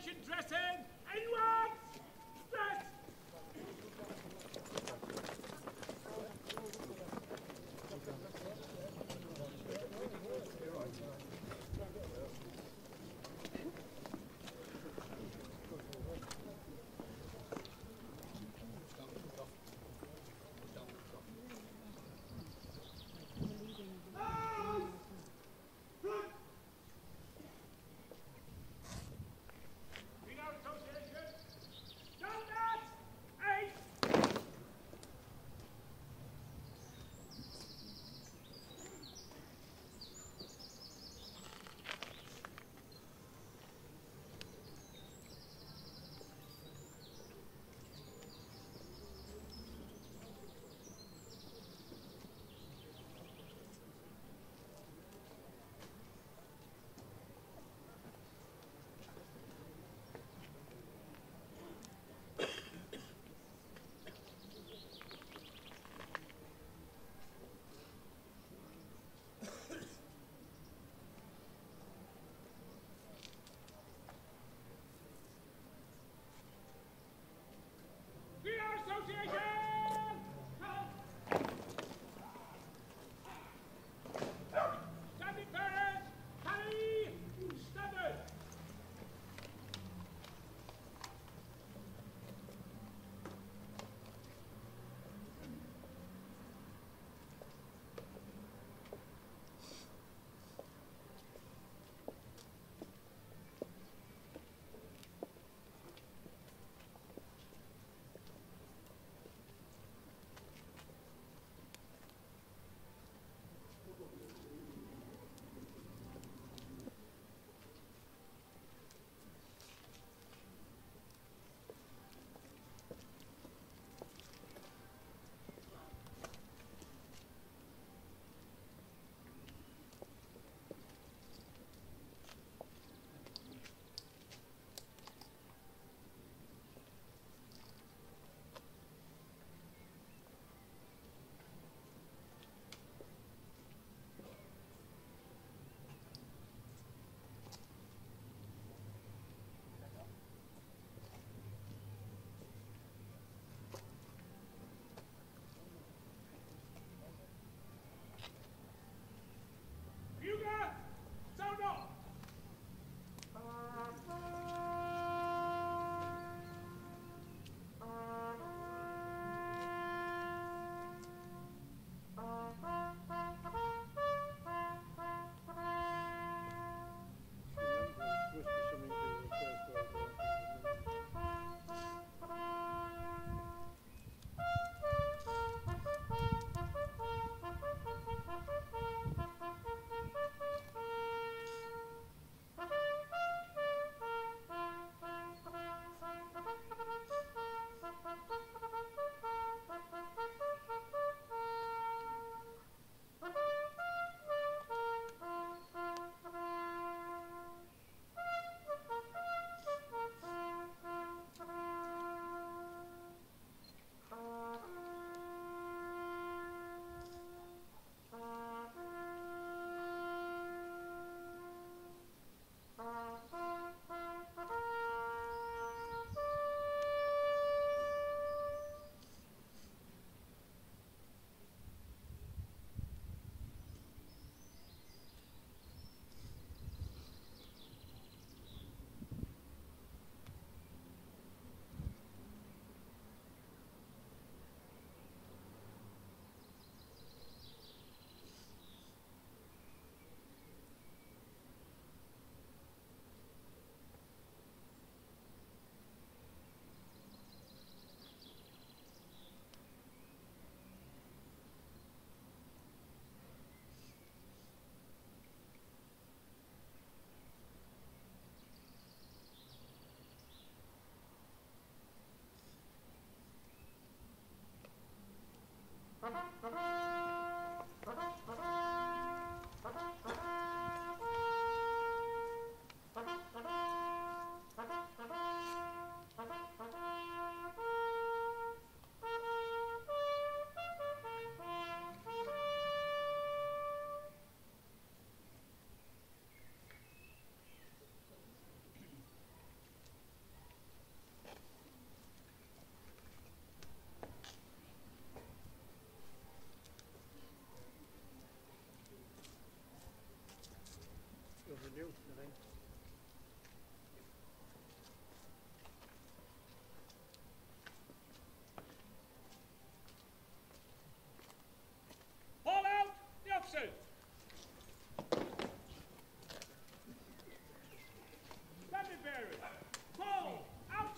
station dressing. Anyone? Dress! you, I think. All out! The officers! Let me bear it! Paul! Out!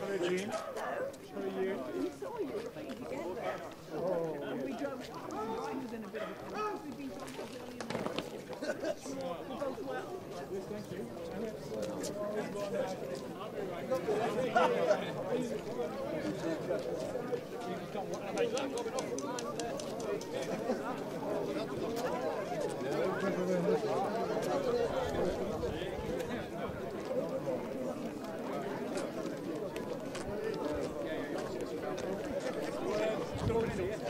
Hello, Jean. How are you? We saw you at play together. Oh. And we drove. I was in a bit of a car. We've been talking about William. We both well. Thank you.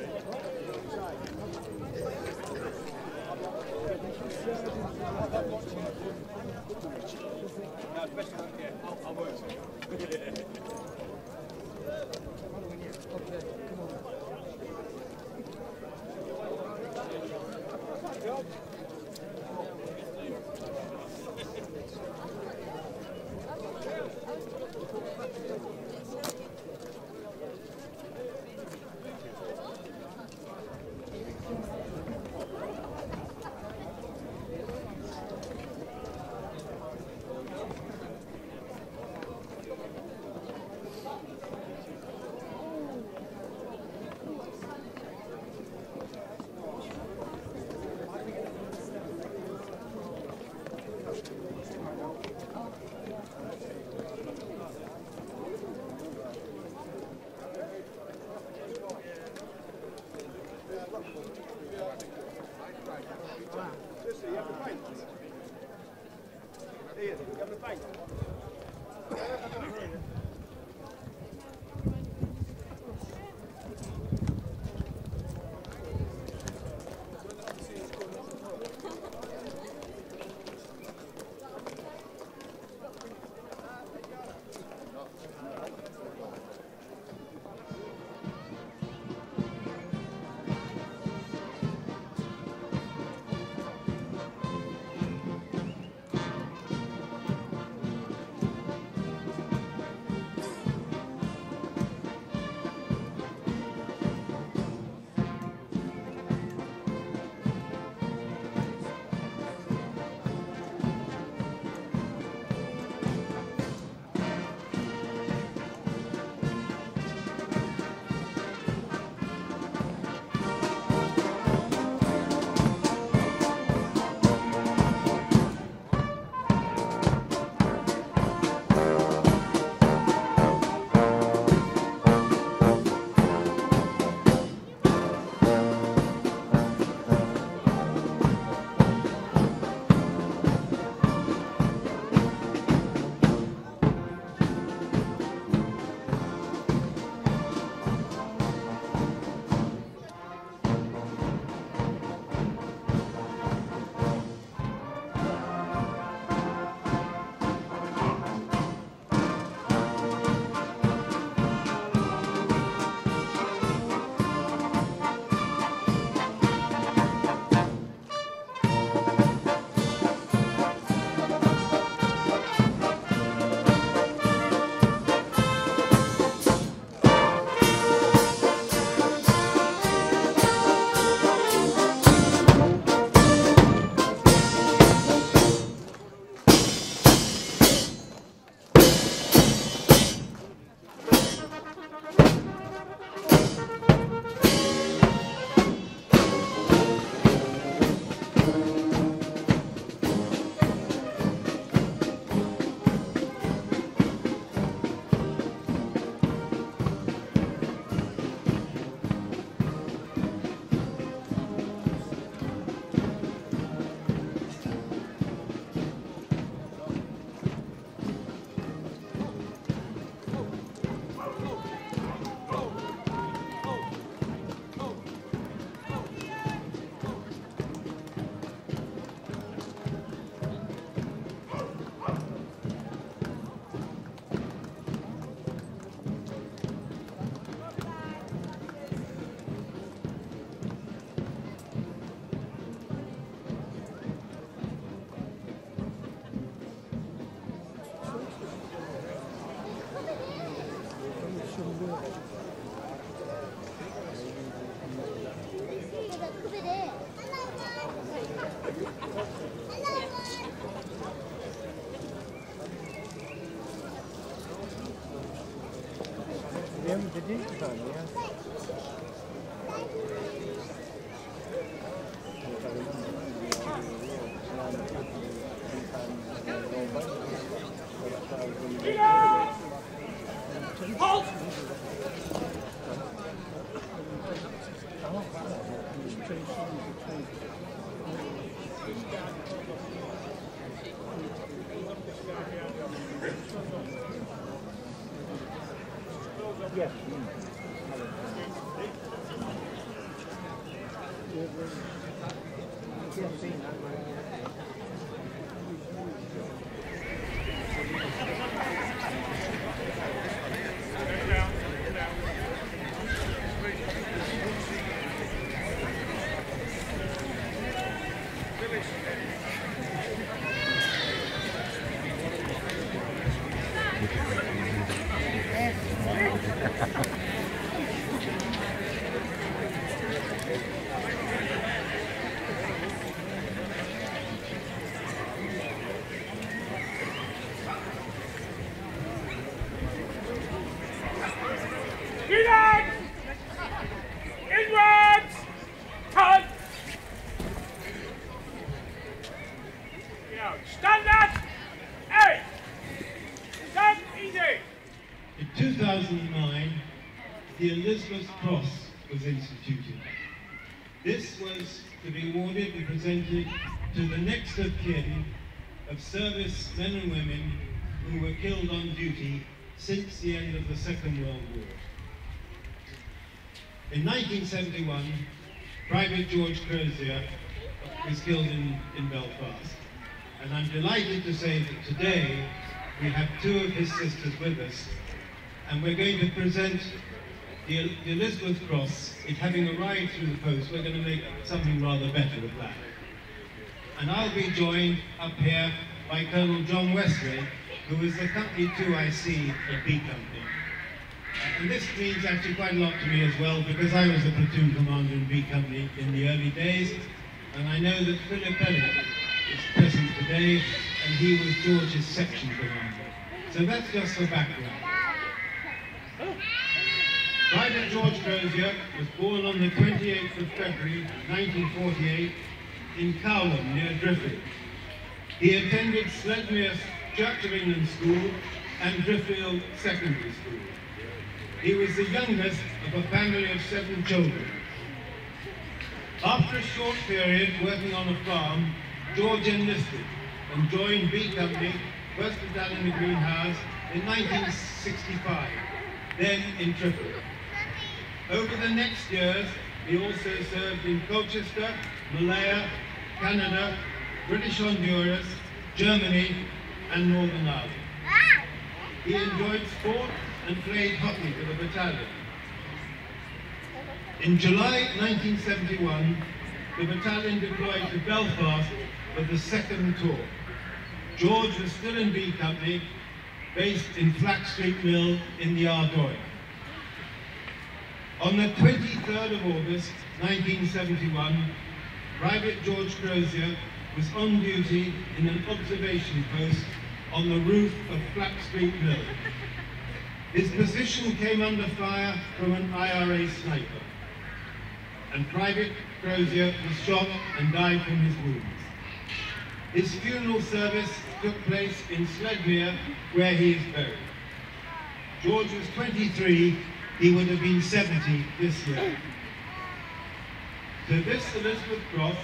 home, did you? Oh, yeah. Halt! Yes. To the next of kin of service men and women who were killed on duty since the end of the Second World War. In 1971, Private George Crozier was killed in Belfast. And I'm delighted to say that today we have two of his sisters with us, and we're going to present the Elizabeth Cross. It having arrived through the post, we're going to make something rather better of that. And I'll be joined up here by Colonel John Wesley, who is the Company 2IC of B Company. And this means actually quite a lot to me as well, because I was a platoon commander in B Company in the early days, and I know that Philip Bell is present today, and he was George's section commander. So that's just the background. Private George Crozier was born on the 28th of February, 1948, in Cowlham, near Driffield. He attended Sledmere Church of England School and Driffield Secondary School. He was the youngest of a family of 7 children. After a short period working on a farm, George enlisted and joined B Company, first battalion in the Green Howards, in 1965, then in Tripoli. Over the next years, he also served in Colchester, Malaya, Canada, British Honduras, Germany, and Northern Ireland. He enjoyed sport and played hockey for the battalion. In July 1971, the battalion deployed to Belfast for the second tour. George was still in B Company, based in Flax Street Mill in the Ardoyne. On the 23rd of August, 1971, Private George Crozier was on duty in an observation post on the roof of Flax Street Mill. His position came under fire from an IRA sniper, and Private Crozier was shot and died from his wounds. His funeral service took place in Sledmere, where he is buried. George was 23. He would have been 70 this year. So this Elizabeth Cross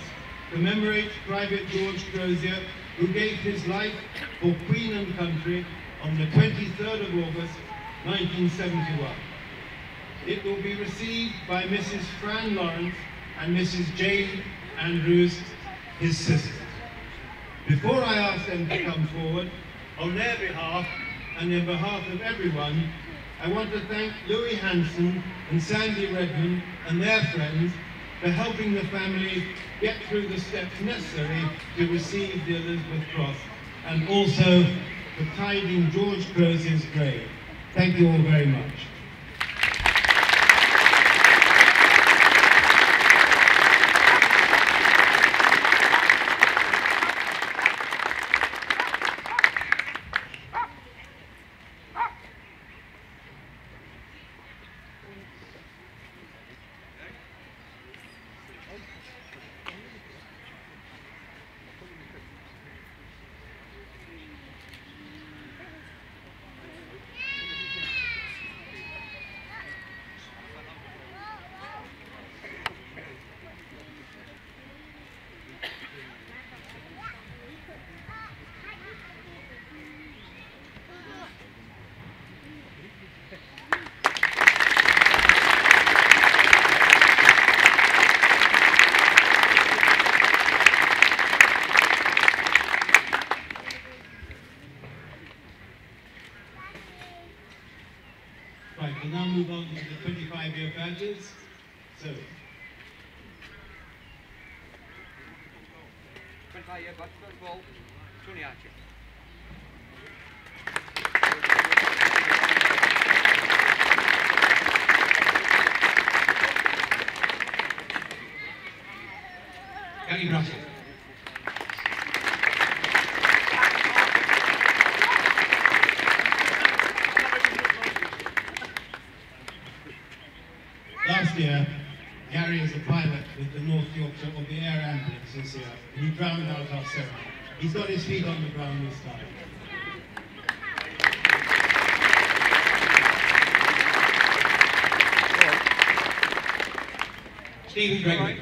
commemorates Private George Crozier, who gave his life for Queen and Country on the 23rd of August, 1971. It will be received by Mrs. Fran Lawrence and Mrs. Jane Andrews, his sisters. Before I ask them to come forward, on their behalf and on behalf of everyone, I want to thank Louis Hansen and Sandy Redmond and their friends for helping the family get through the steps necessary to receive the Elizabeth Cross, and also for tidying George Crozier's grave. Thank you all very much. of your badges. So. Can you brush it? Last year, Gary was a pilot with the North Yorkshire or the Air Ambulance this year, and he drowned out our ceremony. He's got his feet on the ground this time. Stephen Dring.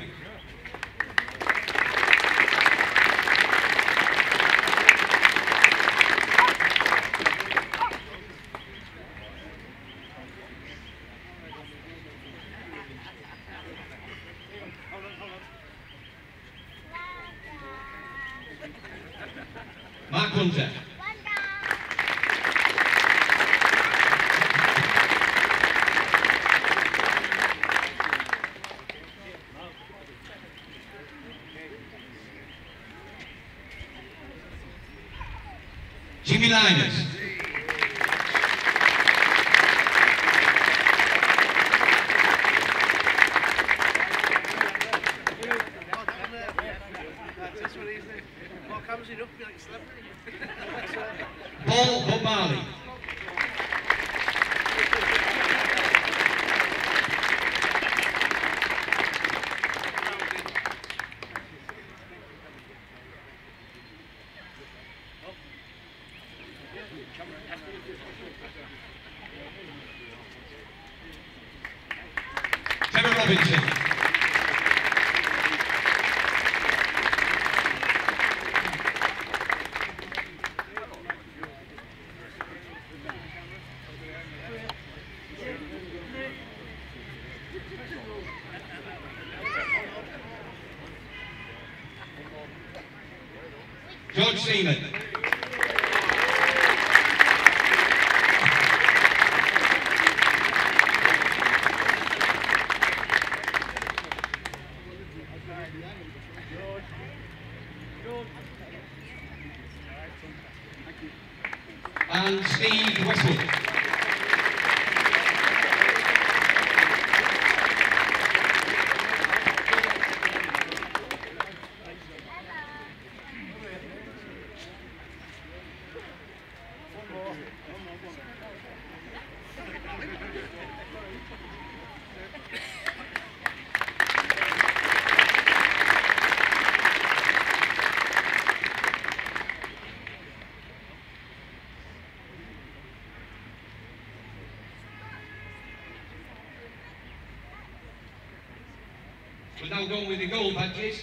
We're now going with the gold badges.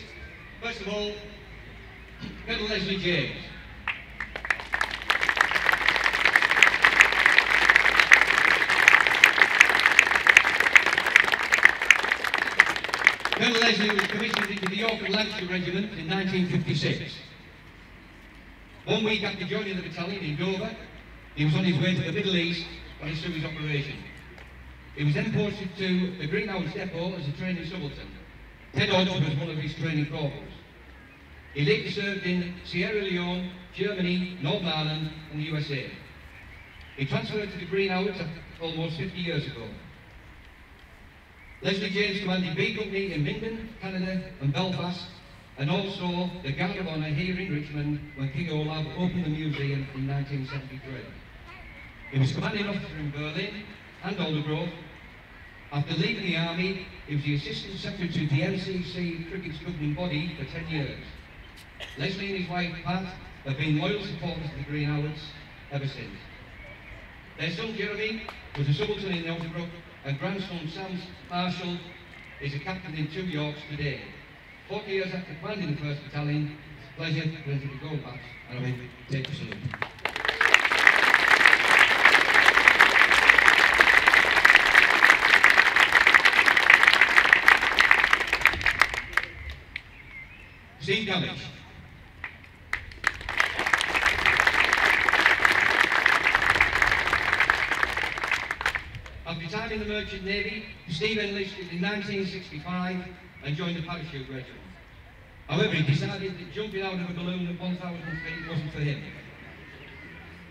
First of all, Colonel Leslie James. Colonel Leslie was commissioned into the York and Lancashire Regiment in 1956. 1 week after joining the battalion in Dover, he was on his way to the Middle East on his service operation. He was then posted to the Green Howards depot as a training subaltern. Ted Hodge was one of his training corporals. He later served in Sierra Leone, Germany, Northern Ireland and the USA. He transferred to the Green Howards almost 50 years ago. Leslie James commanded B Company in Minden, Canada and Belfast, and also the Guard of Honour here in Richmond when King Olaf opened the museum in 1973. He was commanding officer in Berlin and Aldergrove. After leaving the army, he was the assistant secretary to the NCC cricket's governing body for 10 years. Leslie and his wife Pat have been loyal supporters of the Green Howards ever since. Their son Jeremy was a subaltern in Northallerton, and grandson Sam Marshall is a captain in Two Yorks today. 40 years after commanding the 1st Battalion, it's a pleasure to present the gold badge, and I will take the salute. Steve Gallagher. After time in the Merchant Navy, Steve enlisted in 1965 and joined the parachute regiment. However, he decided that jumping out of a balloon at 1,000 feet wasn't for him.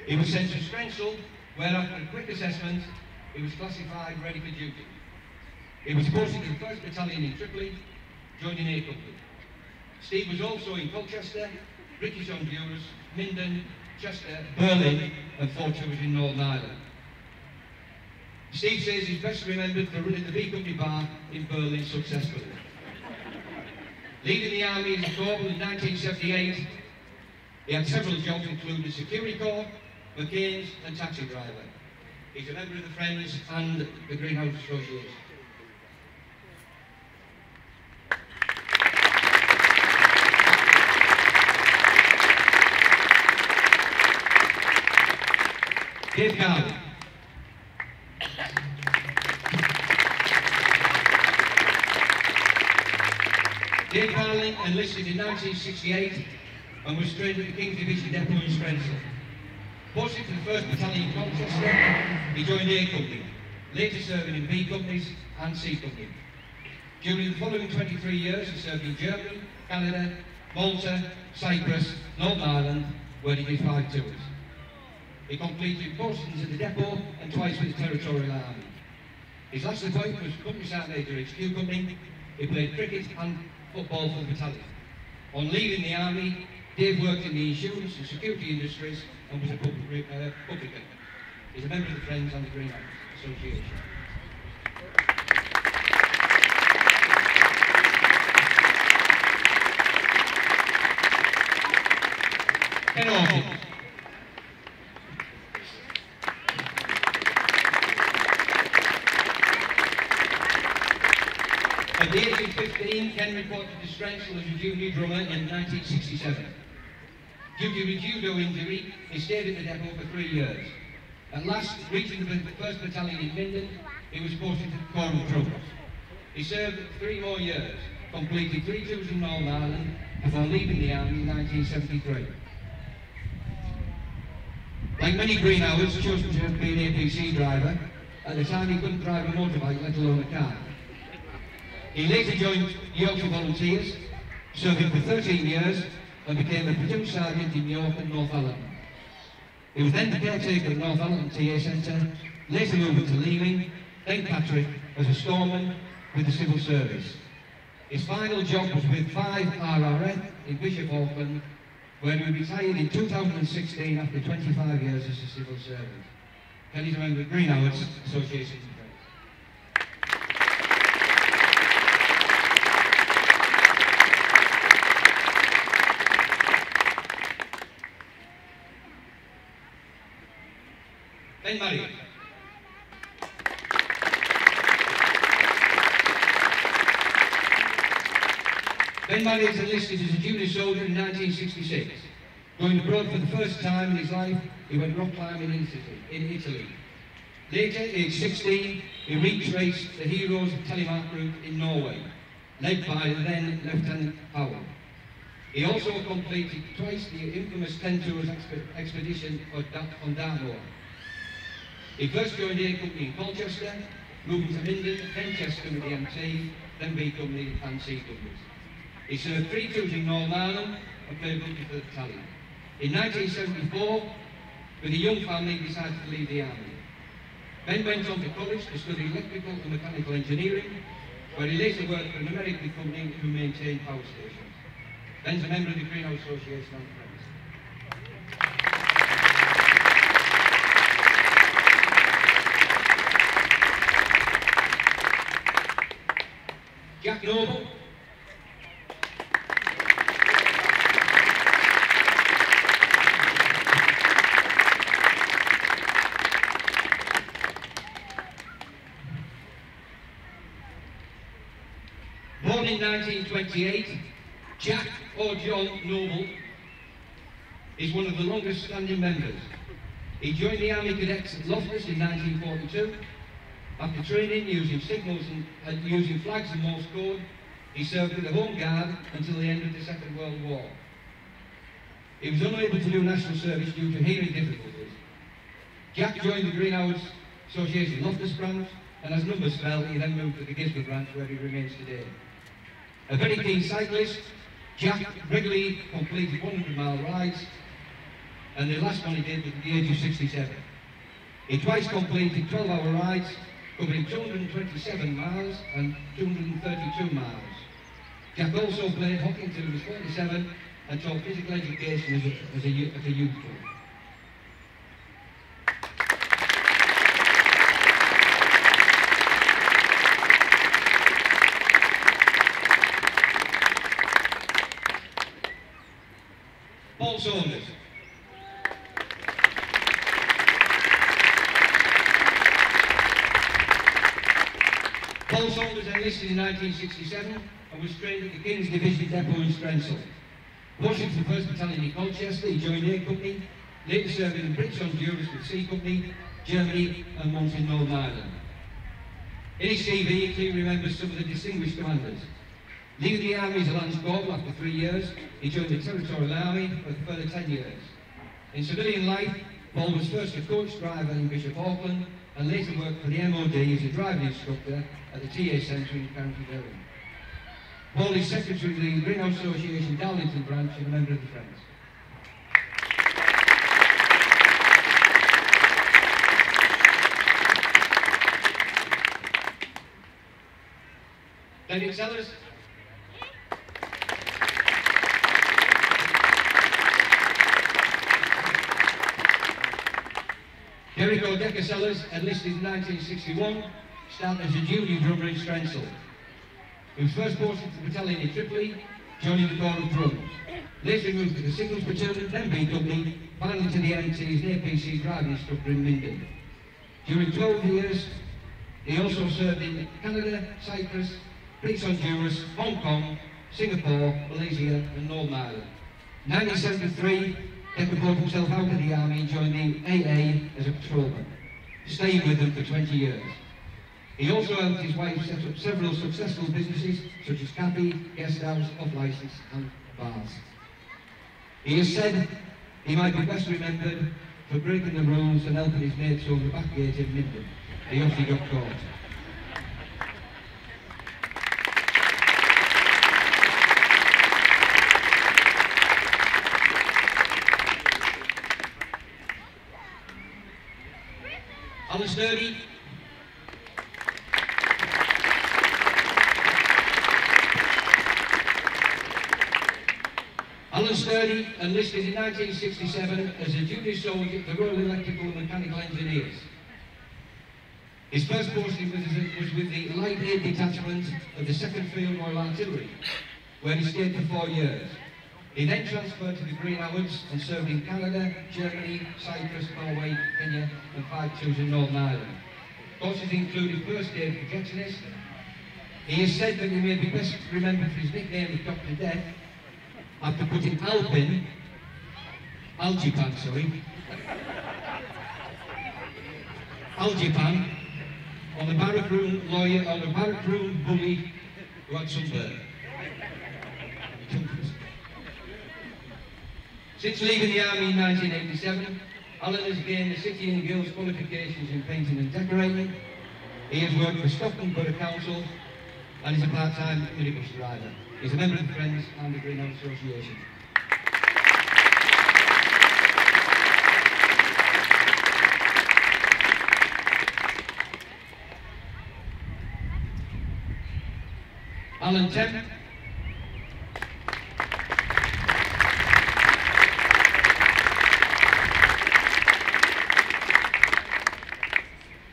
He was sent to Strenzel, where after a quick assessment, he was classified ready for duty. He was posted to the 1st Battalion in Tripoli, joining A Company. Steve was also in Colchester, British Honduras, Minden, Chester, Berlin, and 4 tours in Northern Ireland. Steve says he's best remembered for running the B Company bar in Berlin successfully. Leaving the army as a corporal in 1978, he had several jobs, including security corps, McCain's, and taxi driver. He's a member of the Friends and the Green Howards Association. Dave Garvey. Dave Garvey enlisted in 1968 and was trained at the King's Division depot in Strenzel. Posted to the 1st Battalion Colchester, he joined A Company, later serving in B Companies and C Company. During the following 23 years, he served in Germany, Canada, Malta, Cyprus, Northern Ireland, where he did 5 tours. He completed portions of the depot and twice with the Territorial Army. His last appointment was Company Sergeant Major HQ Company. He played cricket and football for the battalion. On leaving the army, Dave worked in the insurance and security industries and was a publican. He's a member of the Friends and the Green Howards Association. Ken Hawkins. At the age of 15, Ken reported to Strenzel as a junior drummer in 1967. Due to a judo injury, he stayed in the depot for 3 years. At last, reaching the 1st Battalion in Minden, he was posted to the Corps of Troops. He served 3 more years, completing 3 tours in Northern Ireland before leaving the army in 1973. Like many Green Howards, chosen to be an APC driver. At the time, he couldn't drive a motorbike, let alone a car. He later joined Yorkshire Volunteers, serving for 13 years and became a platoon sergeant in York and Northallerton. He was then the caretaker of Northallerton TA Centre, later moving to Leaving, then Patrick as a storeman with the civil service. His final job was with 5 RRF in Bishop Auckland, where he retired in 2016 after 25 years as a civil servant. Can you remember the Green Howards Association? Ben Murray. Ben Murray was enlisted as a junior soldier in 1966. Going abroad for the first time in his life, he went rock climbing in Italy. Later, at age 16, he retraced the Heroes of Telemark route in Norway, led by the then Lieutenant Paul. He also completed twice the infamous 10 tours expedition on Dartmoor. He first joined A Company in Colchester, moving to Minden, then Chester with the MT, then B Company and C Companies. He served 3 tours in Northern Ireland and played rugby for the battalion. In 1974, with a young family, he decided to leave the army. Ben went on to college to study electrical and mechanical engineering, where he later worked for an American company who maintained power stations. Ben's a member of the Green Howards Association and Friends. Jack Noble. Born in 1928, Jack or John Noble is one of the longest standing members. He joined the Army Cadets at Loftus in 1942. After training using signals and using flags and Morse code, he served with the Home Guard until the end of the Second World War. He was unable to do national service due to hearing difficulties. Jack joined the Green Howards Association Loftus branch and as numbers fell, he then moved to the Gisborne branch where he remains today. A very keen cyclist, Jack Wrigley completed 100-mile rides, and the last one he did was at the age of 67. He twice completed 12-hour rides, covering 227 miles and 232 miles. Jack also played hockey until he was 47 and taught physical education as a youth coach. Paul Saunders. Paul Saunders enlisted in 1967 and was trained at the King's Division depot in Strenzel. Rushing to the 1st Battalion in Colchester, he joined A Company, later serving in British Honduras with C Company, Jeremy and once in Northern Ireland. In his CV, he remembers some of the distinguished commanders. Leaving the army as a Lance Corporal after 3 years, he joined the Territorial Army for a further 10 years. In civilian life, Paul was first a coach driver in Bishop Auckland and later worked for the MOD as a driving instructor at the TA Centre in County Durham. Paul is secretary of the Greenhouse Association Darlington branch and a member of the Friends. David Sellers. Jericho Decker Sellers, enlisted in 1961, started as a junior drummer in Strenzel. He was first posted to the battalion in Tripoli, joining the Corps of Drums. Later moved to the Signals Platoon, then B Company, finally to the MT as an APC driving instructor in Minden. During 12 years, he also served in Canada, Cyprus, British Honduras, Hong Kong, Singapore, Malaysia and Northern Ireland. In 1973, Decker brought himself out of the army and joined the AA as a patrolman, staying with them for 20 years. He also helped his wife set up several successful businesses such as cafe, guest house, off-licence and bars. He has said he might be best remembered for breaking the rules and helping his mates over the back gate in Minden. He obviously got caught. Alan Sturdy. Alan Sturdy enlisted in 1967 as a junior soldier at the Royal Electrical and Mechanical Engineers. His first posting was with the Light Aid Detachment of the 2nd Field Royal Artillery, where he stayed for 4 years. He then transferred to the Green Howards and served in Canada, Germany, Cyprus, Norway, Kenya and 5-2s in Northern Ireland. Courses included first aid projectionist. He has said that he may be best remembered for his nickname of Dr. Death after putting Algipan on the barrack room lawyer, on the barrack room bully who had sunburn. Since leaving the army in 1987, Alan has gained the City and Guilds qualifications in painting and decorating. He has worked for Stockton Borough Council and is a part-time minibus driver. He's a member of the Friends and the Greenhouse Association. Alan Temp.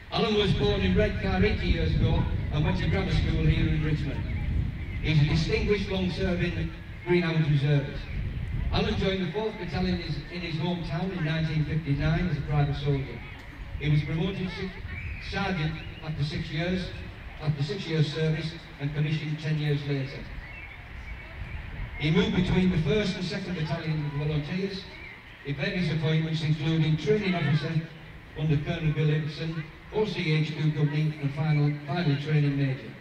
Alan was born in Redcar 80 years ago and went to grammar school here in Richmond. He's a distinguished long-serving Green Howards reservist. Alan joined the 4th Battalion in his hometown in 1959 as a private soldier. He was promoted sergeant after six years service and commissioned 10 years later. He moved between the 1st and 2nd Battalion of Volunteers in various appointments including training officer under Colonel Bill Ibbotson, OCH2 Company and finally training major.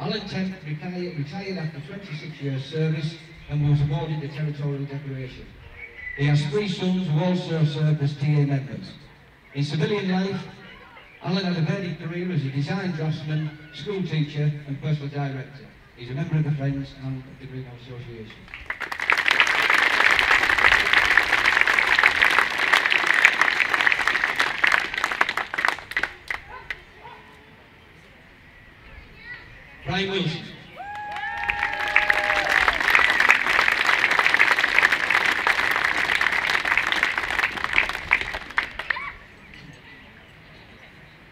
Alan Temp retired after 26 years service and was awarded the Territorial Decoration. He has 3 sons who also served as TA members. In civilian life, Allen had a varied career as a design draftsman, school teacher and personal director. He's a member of the Friends and the Green Howards Association. Brian Wilson.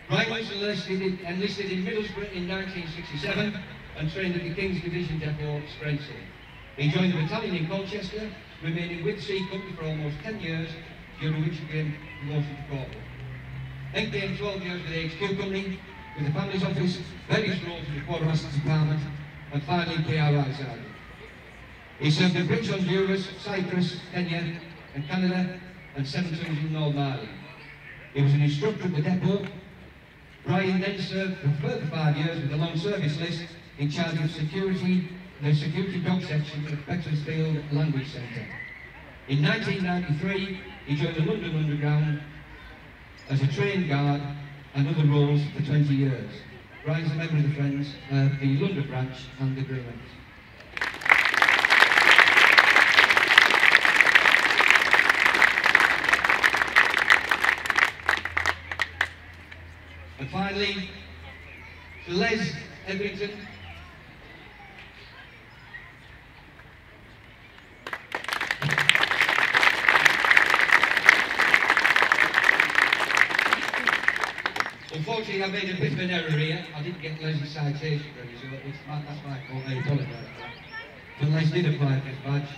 Brian Wilson enlisted in Middlesbrough in 1967 and trained at the King's Division Depot, Strenzel. He joined the battalion in Colchester, remaining with C Company for almost 10 years, during which he became promoted to corporal. Then came 12 years with HQ Company, with the Families Office, various roles in the Quartermaster's Department, and finally KRI's Army. He served in British Honduras, Cyprus, Kenya, and Canada, and 7 tours in Northern Ireland. He was an instructor at the depot. Brian then served for a further 5 years with the Long Service List, in charge of security, the security dog section at Beaconsfield Language Centre. In 1993, he joined the London Underground as a train guard and other roles for 20 years. Brian's a member of the Friends, the London branch and the Green Howards. And finally, Les Everton. Unfortunately, I made a bit of an error here. I didn't get Leslie's citation ready, so that's my fault. I apologise for that. But Les did apply for his badge.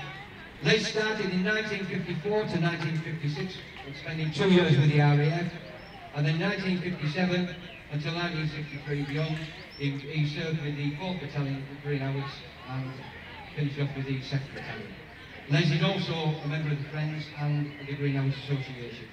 Les started in 1954 to 1956, spending 2 years with the RAF, and then 1957 until 1963 beyond, he served with the 4th Battalion for 3 hours and finished off with the 2nd Battalion. Les is also a member of the Friends and the Green Howards Association.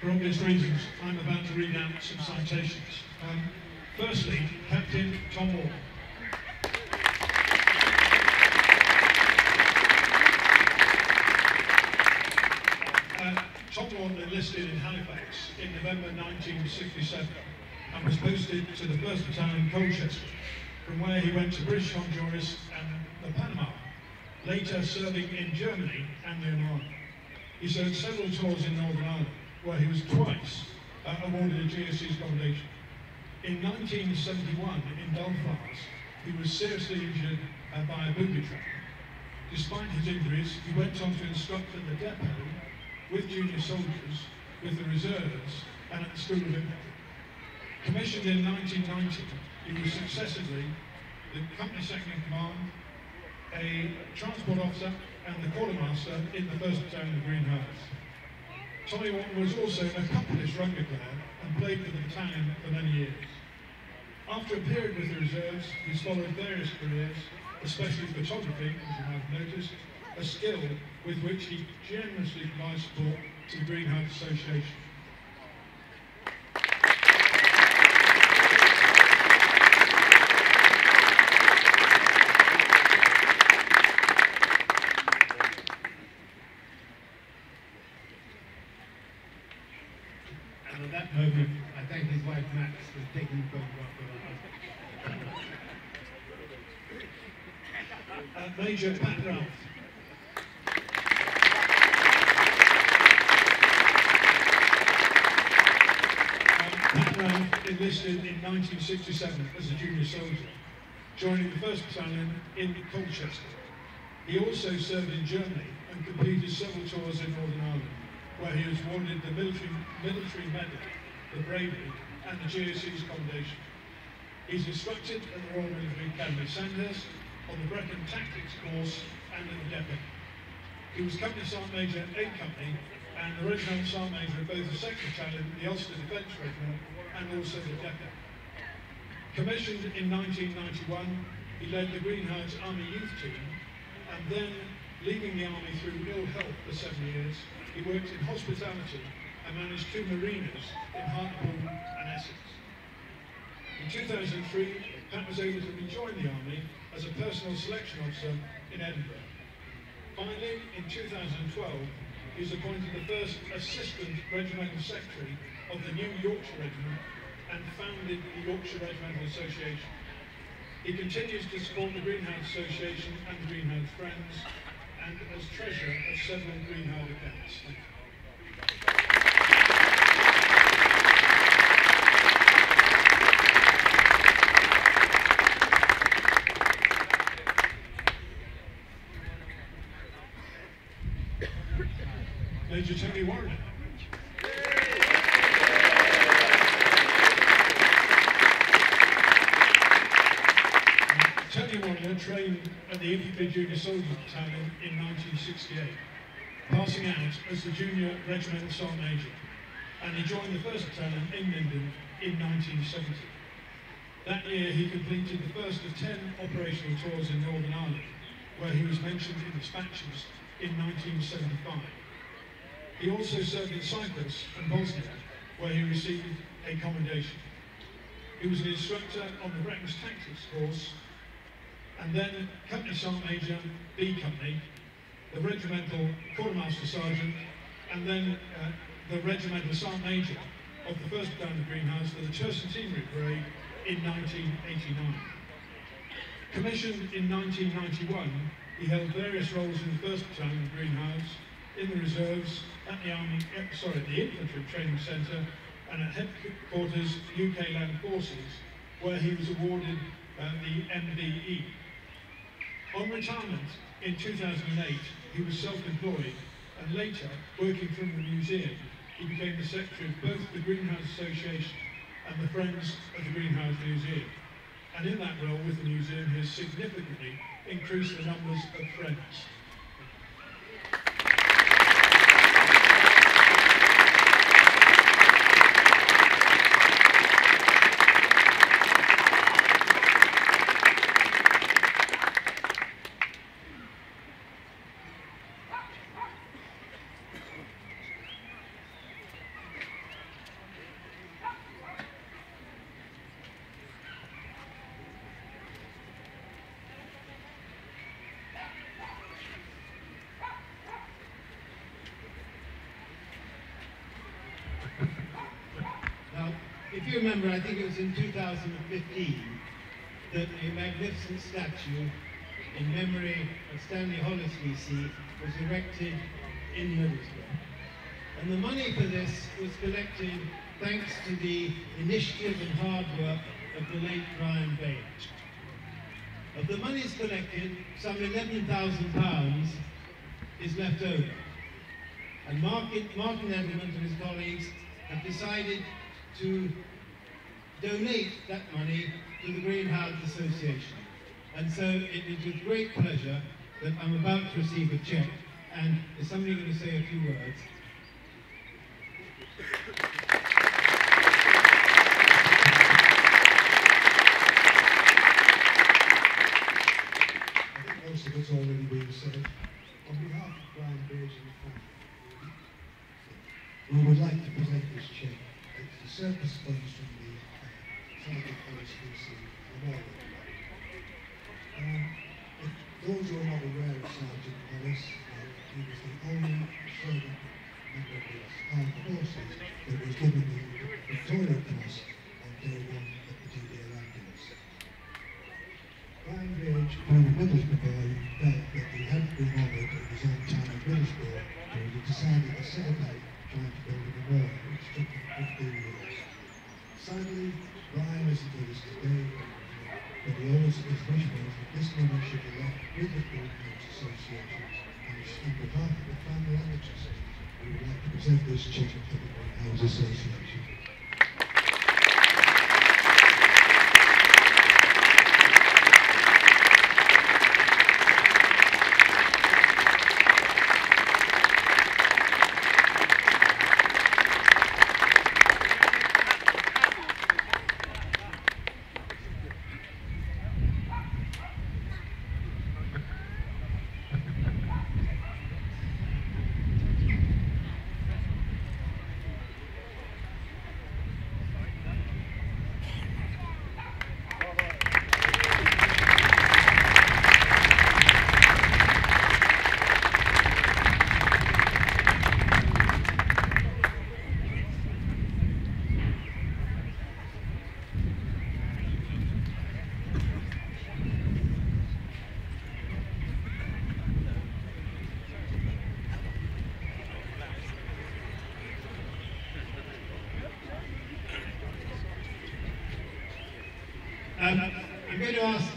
For obvious reasons, I'm about to read out some citations. Firstly, Captain Tom Orr. Tom Orr enlisted in Halifax in November 1967 and was posted to the 1st Battalion Colchester, from where he went to British Honduras and the Panama, later serving in Germany and the Iran. He served several tours in Northern Ireland, where he was twice awarded a GSC's commendation. In 1971, in Belfast, he was seriously injured by a booby trap. Despite his injuries, he went on to instruct at the depot with junior soldiers, with the reserves, and at the School of Infantry. Commissioned in 1990, he was successively the company second-in-command, a transport officer, and the quartermaster in the 1st Battalion of Green Howards. Tommy Watton was also an accomplished rugby player and played for the battalion for many years. After a period with the reserves, he's followed various careers, especially photography, as you might have noticed, a skill with which he generously provides support to the Green Howards Association. Major Pat. Pat Ralph enlisted in 1967 as a junior soldier, joining the 1st Battalion in Colchester. He also served in Germany and completed several tours in Northern Ireland, where he was awarded the military medal, the bravery, and the GSC's commendation. He's instructed at the Royal Military Academy Sandhurst, on the Brecon Tactics course and at the depot. He was Company Sergeant Major at 8 Company and the Regiment Sergeant Major of both the 2nd Battalion, the Ulster Defence Regiment and also the depot. Commissioned in 1991, he led the Green Howards Army Youth Team and then, leaving the Army through ill health for 7 years, he worked in hospitality and managed 2 marinas in Hartlepool and Essex. In 2003, Pat was able to rejoin the Army as a personal selection officer in Edinburgh. Finally, in 2012, he was appointed the first Assistant Regimental Secretary of the New Yorkshire Regiment and founded the Yorkshire Regimental Association. He continues to support the Green Howards Association and the Green Howards Friends, and as treasurer of several Green Howards accounts. Major Tony Warren. Tony Warren trained at the Infantry Junior Soldiers Battalion in 1968, passing out as the Junior Regimental Sergeant Major, and he joined the 1st Battalion in Minden in 1970. That year he completed the first of 10 operational tours in Northern Ireland, where he was mentioned in dispatches in 1975. He also served in Cyprus and Bosnia, where he received a commendation. He was an instructor on the Reckon's Tactics course, and then Company Sergeant Major, B Company, the Regimental Quartermaster Sergeant, and then the Regimental Sergeant Major of the 1st Battalion of Green Howards for the Tercentenary Parade in 1989. Commissioned in 1991, he held various roles in the 1st Battalion of Green Howards, in the Reserves, at the Army, the Infantry Training Centre, and at Headquarters UK Land Forces, where he was awarded the MBE. On retirement in 2008, he was self-employed, and later, working from the museum, he became the secretary of both the Green Howards Association and the Friends of the Green Howards Museum. And in that role with the museum, he has significantly increased the numbers of friends. If you remember, I think it was in 2015 that a magnificent statue in memory of Stanley Hollis VC was erected in Middlesbrough. And the money for this was collected thanks to the initiative and hard work of the late Brian Bain. Of the monies collected, some £11,000 is left over. And Martin Edelman and his colleagues have decided to donate that money to the Green Howards Association. And so it is with great pleasure that I'm about to receive a check. And is somebody going to say a few words? I think most of it's already been said. On behalf of Brian Baines and the family, we would like to present this check. It's the surplus funds from the Sandy Redmond and all of them. Those who are not aware of Sergeant Hollis, he was the only servant member of the armed forces that was given the Victoria Cross on day 1 at the D-Day landings. Brian Rage, being a Middlesbrough boy, felt that he hadn't been honoured in his own town of Middlesbrough, so he decided to set about trying to build a wall, which took him 15 years. Sadly, Brian isn't with us today, but he always is wishful that this money should be left with the Green Howards Association, and on behalf of the family and the trust, we would like to present this check to the Green Howards Association.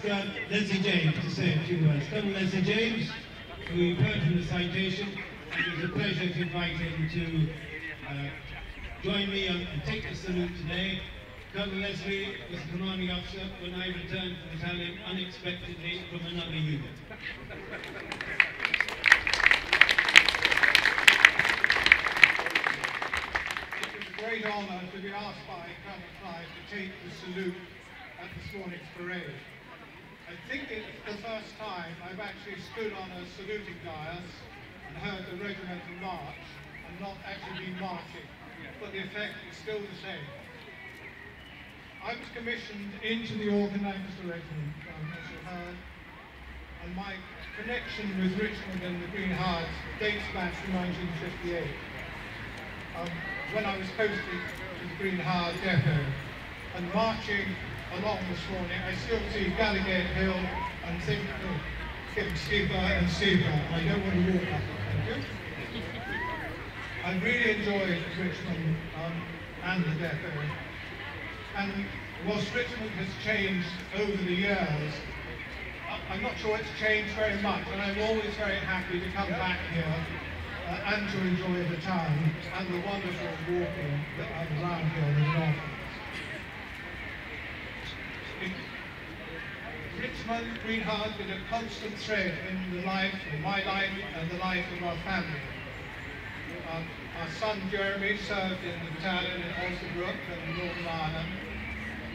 got Leslie James to say a few words. Colonel Leslie James, who you've heard from the citation, it was a pleasure to invite him to join me and take the salute today. Colonel Leslie was the commanding officer when I returned to the battalion unexpectedly from another unit. It was a great honour to be asked by Colonel Clive to take the salute at this morning's parade. I think it's the first time I've actually stood on a saluting dais and heard the regimental march and not actually been marching, but the effect is still the same. I was commissioned into the Organiser Regiment, as you heard, and my connection with Richmond and the Green Howards dates back to 1958, when I was posted to the Green Howards depot. And marching along this morning, I still see Gallagate Hill and think of getting steeper and steeper. I don't want to walk up it, thank you. I really enjoyed Richmond and the depot. And whilst Richmond has changed over the years, I'm not sure it's changed very much, and I'm always very happy to come back here and to enjoy the town and the wonderful walking that I'm around here in Norfolk. Richmond Green Howards is a constant thread in the life, in my life and the life of our family. Our son Jeremy served in the battalion in Alderbrook and Northern Ireland,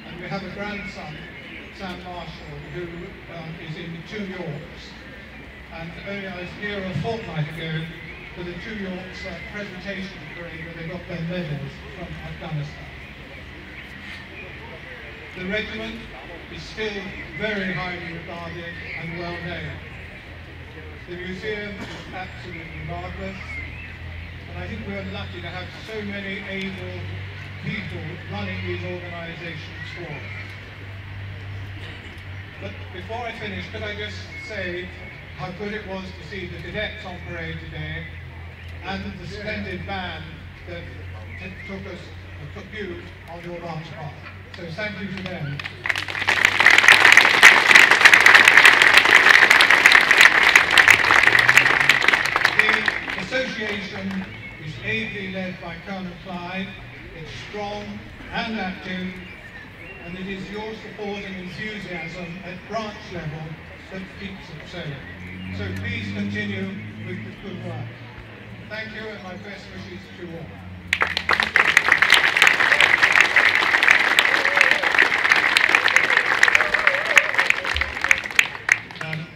and we have a grandson, Sam Marshall, who is in the Two Yorks. And only I was here a fortnight ago for the Two Yorks presentation parade where they got their medals from Afghanistan. The regiment is still very highly regarded and well known. The museum is absolutely marvellous. And I think we're lucky to have so many able people running these organisations for us. But before I finish, could I just say how good it was to see the cadets on parade today and the splendid band that took you on your march path. So thank you to them. The association is ably led by Colonel Clive. It's strong and active, and it is your support and enthusiasm at branch level that keeps it so. So please continue with the good work. Thank you, and my best wishes to you all.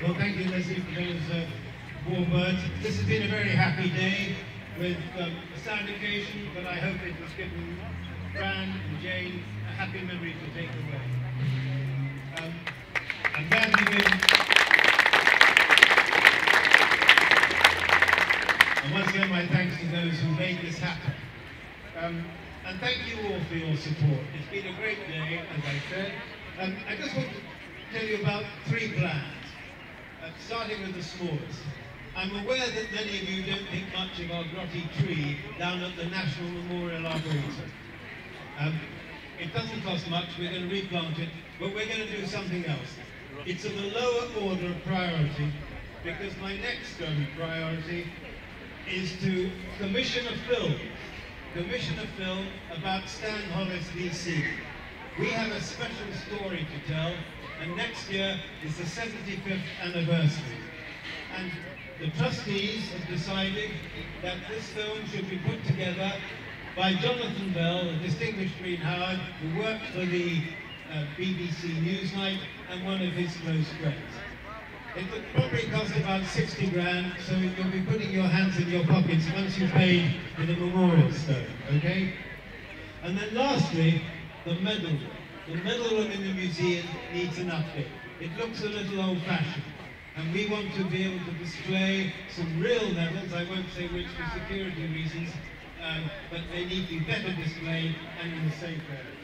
Well, thank you, Leslie, for those warm words. This has been a very happy day, with a sad occasion, but I hope it was given Fran and Jane a happy memory to take away. I'm glad you've been. And once again, my thanks to those who made this happen. And thank you all for your support. It's been a great day, as I said. I just want to tell you about three plans, starting with the smallest. I'm aware that many of you don't think much of our grotty tree down at the National Memorial Arboretum. It doesn't cost much, we're going to replant it, but we're going to do something else. It's of a lower order of priority, because my next priority is to commission a film about Stan Hollis, D.C. We have a special story to tell, and next year is the 75th anniversary. And the trustees have decided that this film should be put together by Jonathan Bell, a distinguished Green Howard who worked for the BBC Newsnight and one of his close friends. It would probably cost about 60 grand, so you'll be putting your hands in your pockets once you've paid for the memorial stone, okay? And then lastly, the medal. The medal in the museum needs an update. It looks a little old-fashioned. And we want to be able to display some real medals, I won't say which for security reasons, but they need to be better displayed and in the safe area.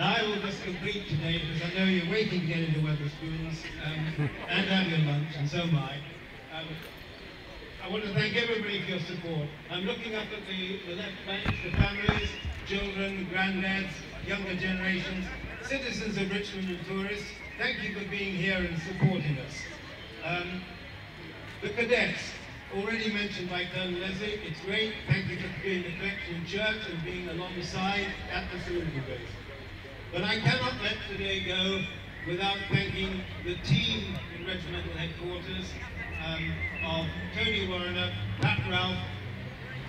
Now I will just complete today, because I know you're waiting to get into Wetherspoons, and have your lunch, and so am I. I want to thank everybody for your support. I'm looking up at the left bank, the families, children, granddads, younger generations, citizens of Richmond and tourists, Thank you for being here and supporting us. The cadets, already mentioned by Colonel Leslie, it's great. Thank you for being the collection church and being alongside at the Sledmere base. But I cannot let today go without thanking the team in regimental headquarters of Tony Warriner, Pat Ralph,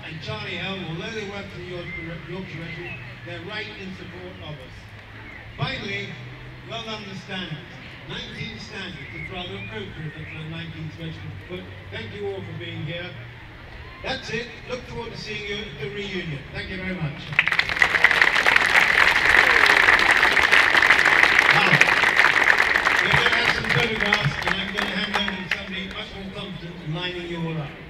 and Charlie Helm. Although they work for the Yorkshire Regiment, they're right in support of us. Finally, well done the standards. 19 standards, it's rather appropriate for the 19th Regiment, but thank you all for being here. That's it. Look forward to seeing you at the reunion. Thank you very much. Now, we're going to have some photographs, and I'm going to hand over to somebody much more competent in lining you all up.